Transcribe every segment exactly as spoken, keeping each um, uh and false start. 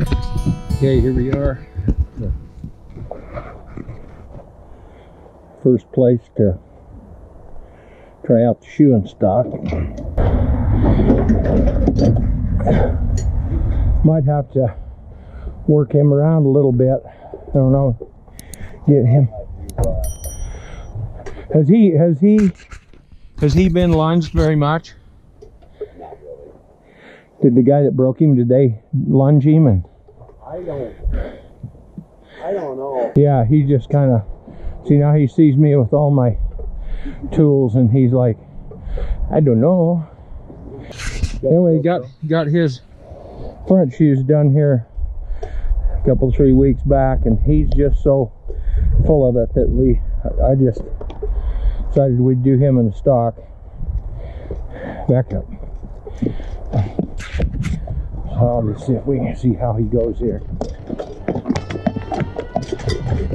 Okay, here we are. The first place to try out the shoeing stock. Might have to work him around a little bit. I don't know. Get him. Has he has he has he been lunged very much? Not really. Did the guy that broke him, did they lunge him? And I don't. I don't know. Yeah, he just kind of. See, now he sees me with all my tools, and he's like, I don't know. Anyway, got got his front shoes done here a couple three weeks back, and he's just so full of it that we. I just decided we'd do him in the stock. Back up. So let's see if we can see how he goes here.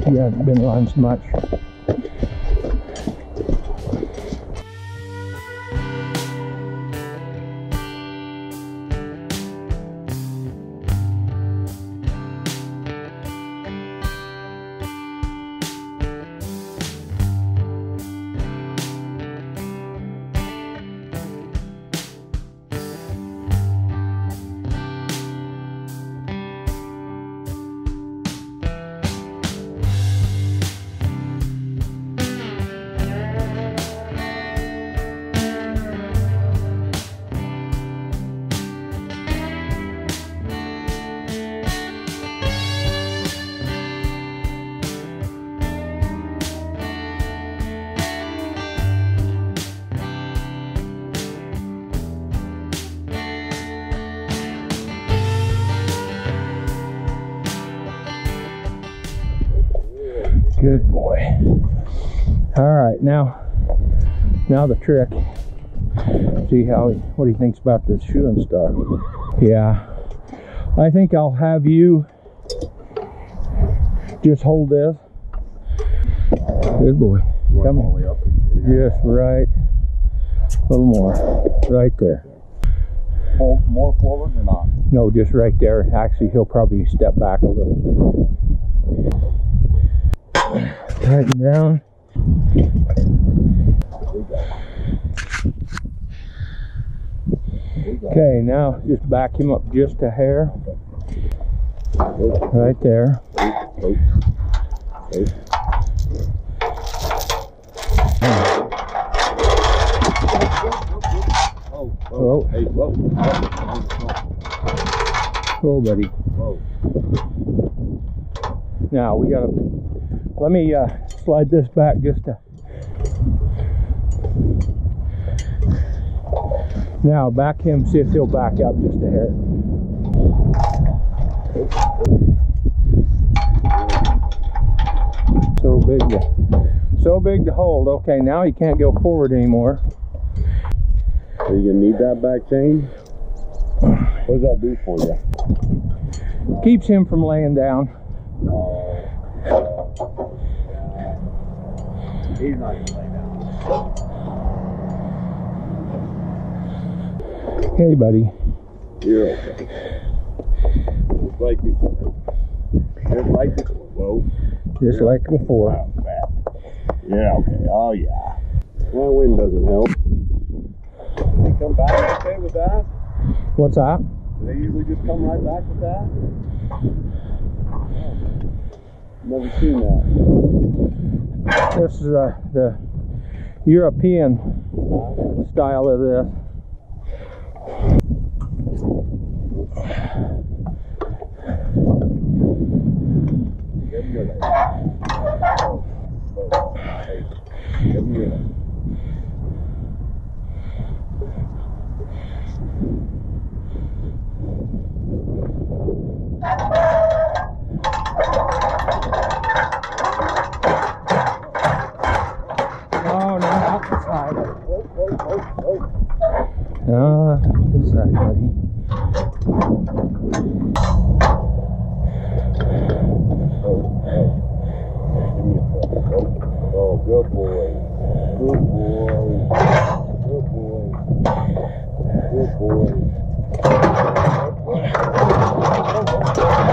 He hasn't been lunged much. Good boy. All right, now, now the trick. See how he, what he thinks about this shoeing stock. Yeah, I think I'll have you just hold this. Good boy. Come on. Just right. A little more. Right there. Hold more forward or not? No, just right there. Actually, he'll probably step back a little bit. Tighten down. Okay, now just back him up just a hair. Right there. Oh, oh, buddy. Now we gotta. Let me uh, slide this back just to... Now back him, see if he'll back up just a hair. So big to, so big to hold. Okay, now he can't go forward anymore. Are you gonna need that back chain? What does that do for you? Keeps him from laying down. He's not even laying down. Hey, buddy. You're okay. Just like before. Just like before. Whoa. Just yeah. Like before. Wow, yeah, okay. Oh, yeah. That wind doesn't help. Did they come back okay with that? What's that? Do they usually just come right back with that? Yeah. Never seen that. This is uh, the European style of this. Ah, good side, buddy. Oh, good boy. Good boy. Good boy. Good boy. Good boy.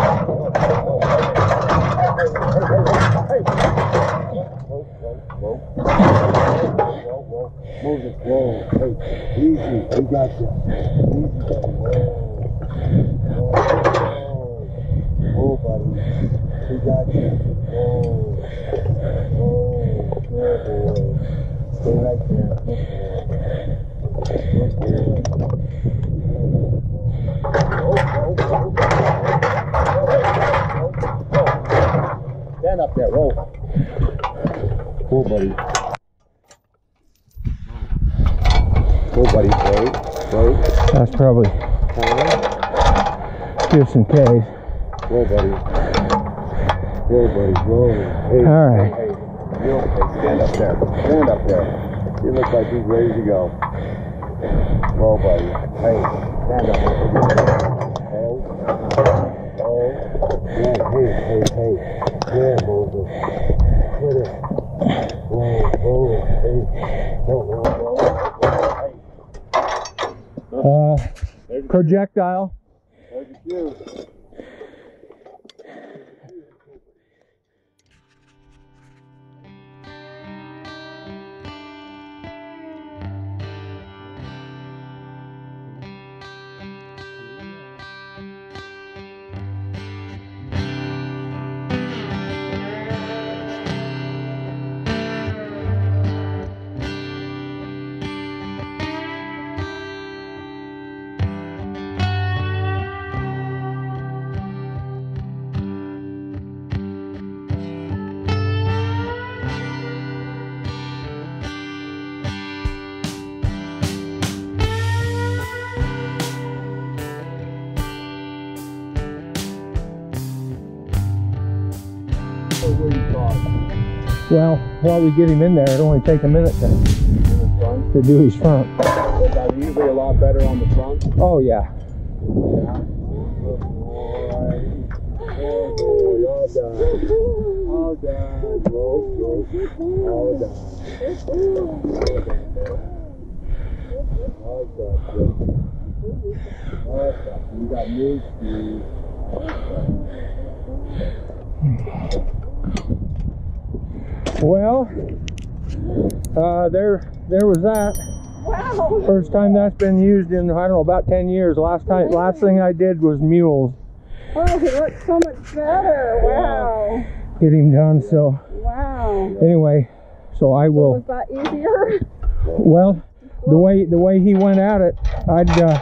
whoa, hey, easy, you got this. Easy, whoa, whoa, buddy, you got this. Whoa, whoa, good boy, stay right there, good boy, good boy. Stand up there, roll. Cool, buddy. Cool, buddy. Wait, wait. That's probably cool. Just in case. Cool, buddy. Cool, buddy. Cool. Hey, all right. Hey, you okay? Stand up there. Stand up there. You look like you're ready to go. Cool, buddy. Hey, stand up. Oh, oh. Yeah, hey, hey, hey. Yeah, Moses. Quit it. Uh, projectile. Well, while we get him in there, it only take a minute to, to do his front. They're usually a lot better on the front. Oh yeah. Well, uh, there there was that. Wow. First time that's been used in, I don't know, about ten years. Last time, really? Last thing I did was mules. Oh, he looks so much better. Wow. Get him done, so. Wow. Anyway, so I will. So was that easier? Well, the way, the way he went at it, I'd, uh,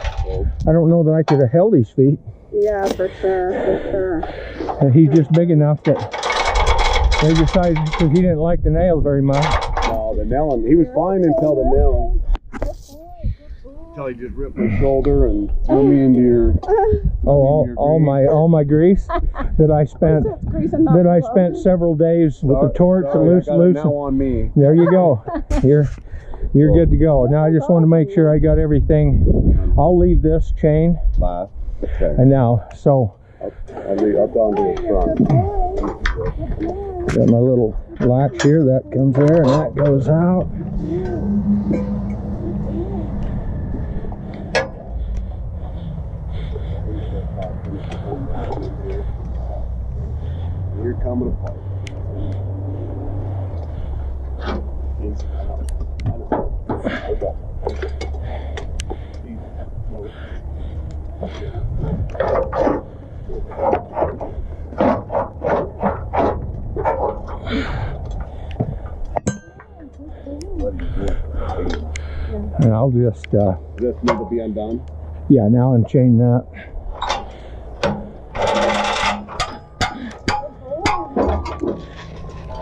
I don't know that I could have held his feet. Yeah, for sure, for sure. And he's just big enough that. They decided because he didn't like the nails very much. No, the nailing. He was fine until the nail. Until he just ripped my shoulder and threw me into your. Oh, all, your all my all my grease that I spent that I spent several days with sorry, the torch sorry, to loose loose. Now on me. There you go. You're you're good to go. Now I just want to make sure I got everything. I'll leave this chain. Last. Okay. And now so. Up, I leave up onto the front. Got my little latch here, that comes there and that goes out. You're coming apart. And I'll just uh just need to be undone. Yeah, now unchain that.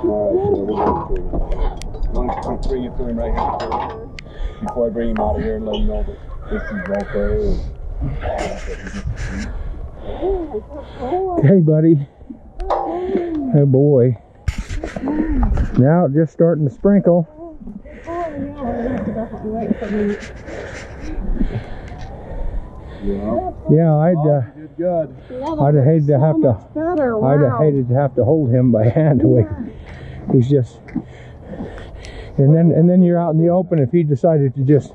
Alright, so bring it to him right here before I bring him out of here and let him know that this is okay. Hey buddy. Hey boy. Now it's just starting to sprinkle. Yeah, yeah, I'd uh, good. I'd have hated to have to. I'd have hated to have to hold him by hand away. He's just, and then and then you're out in the open if he decided to just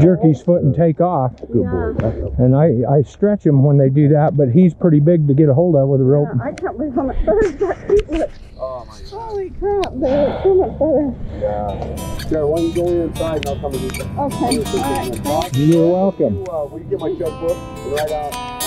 jerk his foot and take off. Good boy. Yeah. And I, I stretch him when they do that, but he's pretty big to get a hold of with a rope. Yeah, I can't believe how much further that people are. Oh my God. Holy crap, man. So much further. Yeah. Sure, why don't you go inside and I'll come and do that. Okay. All right. You're welcome. You, uh, will you get my checkbook right out?